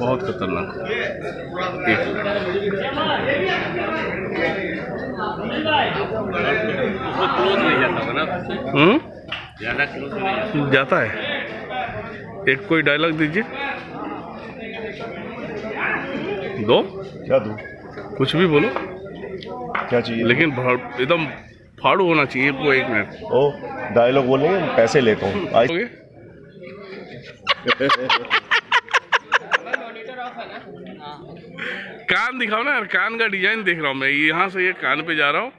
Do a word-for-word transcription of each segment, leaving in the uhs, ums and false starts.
बहुत खतरनाक जाता है। एक कोई डायलॉग दीजिए, दो क्या दो कुछ भी बोलो, क्या चाहिए, लेकिन एकदम फाड़ू होना चाहिए। वो एक मिनट ओ डायलॉग बोलेंगे, पैसे लेता हूँ। कान दिखाओ ना यार, कान का डिजाइन देख रहा हूँ मैं, यहाँ से ये कान पे जा रहा हूँ।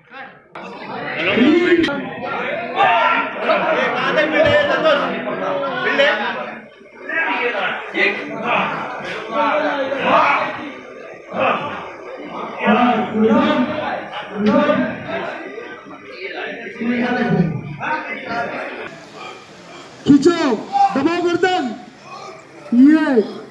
खींचो, दबाओ गर्दन, ये